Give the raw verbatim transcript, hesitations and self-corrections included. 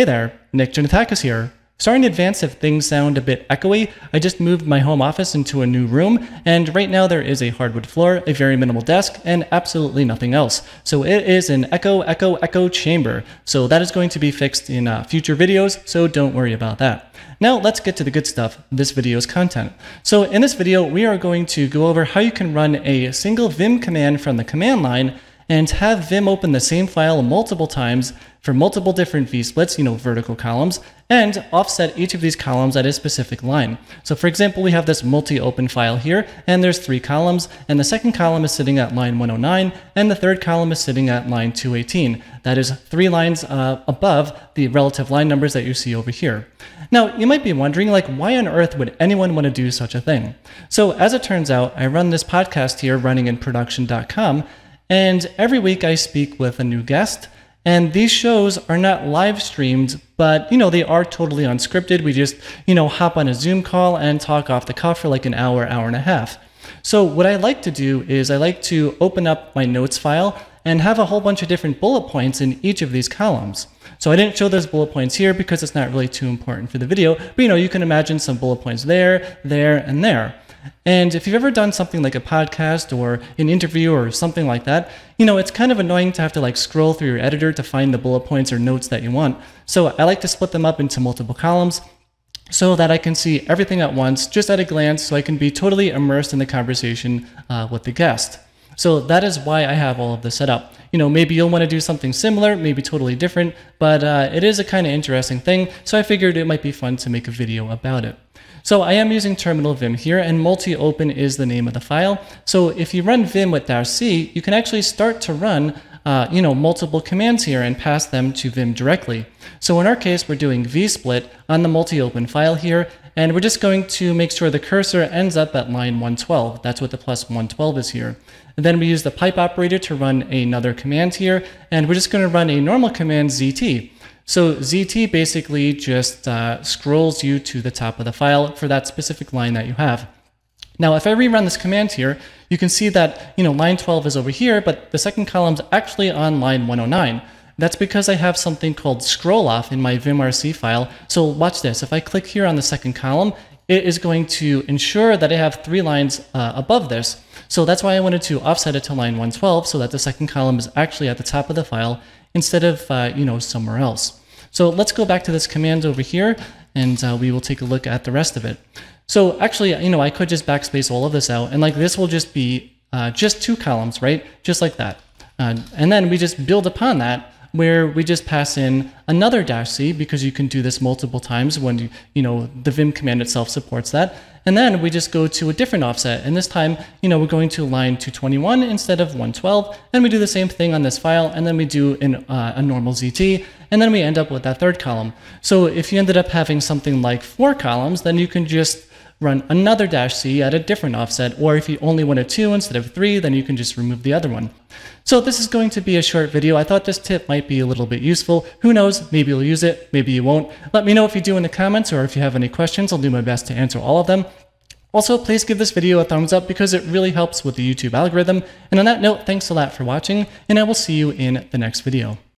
Hey there, Nick Janetakis here. Sorry in advance if things sound a bit echoey. I just moved my home office into a new room, and right now there is a hardwood floor, a very minimal desk, and absolutely nothing else. So it is an echo, echo, echo chamber. So that is going to be fixed in uh, future videos, so don't worry about that. Now let's get to the good stuff, this video's content. So in this video, we are going to go over how you can run a single Vim command from the command line and have Vim open the same file multiple times for multiple different V-splits, you know, vertical columns, and offset each of these columns at a specific line. So for example, we have this multi-open file here, and there's three columns, and the second column is sitting at line one oh nine, and the third column is sitting at line two eighteen. That is three lines uh, above the relative line numbers that you see over here. Now, you might be wondering, like, why on earth would anyone want to do such a thing? So as it turns out, I run this podcast here, running in production dot com, and every week I speak with a new guest, and these shows are not live streamed, but you know, they are totally unscripted. We just, you know, hop on a Zoom call and talk off the cuff for like an hour, hour and a half. So what I like to do is I like to open up my notes file and have a whole bunch of different bullet points in each of these columns. So I didn't show those bullet points here because it's not really too important for the video, but you know, you can imagine some bullet points there, there, and there. And if you've ever done something like a podcast or an interview or something like that, you know, it's kind of annoying to have to like scroll through your editor to find the bullet points or notes that you want. So I like to split them up into multiple columns so that I can see everything at once, just at a glance, so I can be totally immersed in the conversation uh, with the guest. So that is why I have all of this set up. You know, maybe you'll want to do something similar, maybe totally different, but uh, it is a kind of interesting thing, so I figured it might be fun to make a video about it. So I am using terminal Vim here, and multi-open is the name of the file. So if you run Vim with dash C, you can actually start to run uh, you know, multiple commands here and pass them to Vim directly. So in our case, we're doing V split on the multi-open file here, and we're just going to make sure the cursor ends up at line one twelve. That's what the plus one twelve is here. And then we use the pipe operator to run another command here, and we're just going to run a normal command Z T. So Z T basically just uh, scrolls you to the top of the file for that specific line that you have. Now, if I rerun this command here, you can see that, you know, line twelve is over here, but the second column's actually on line one oh nine. That's because I have something called scroll off in my vimrc file. So watch this. If I click here on the second column, it is going to ensure that I have three lines uh, above this. So that's why I wanted to offset it to line one twelve, so that the second column is actually at the top of the file instead of uh, you know, somewhere else. So let's go back to this command over here, and uh, we will take a look at the rest of it. So actually, you know, I could just backspace all of this out, and like this will just be uh, just two columns, right? Just like that. Uh, and then we just build upon that, where we just pass in another dash C, because you can do this multiple times when you, you know, the Vim command itself supports that. And then we just go to a different offset, and this time, you know, we're going to line two twenty-one instead of one twelve, and we do the same thing on this file, and then we do an, uh, a normal Z T, and then we end up with that third column. So if you ended up having something like four columns, then you can just run another dash C at a different offset, or if you only wanted two instead of three, then you can just remove the other one. So this is going to be a short video. I thought this tip might be a little bit useful. Who knows? Maybe you'll use it, maybe you won't. Let me know if you do in the comments, or if you have any questions. I'll do my best to answer all of them. Also, please give this video a thumbs up because it really helps with the YouTube algorithm. And on that note, thanks a lot for watching, and I will see you in the next video.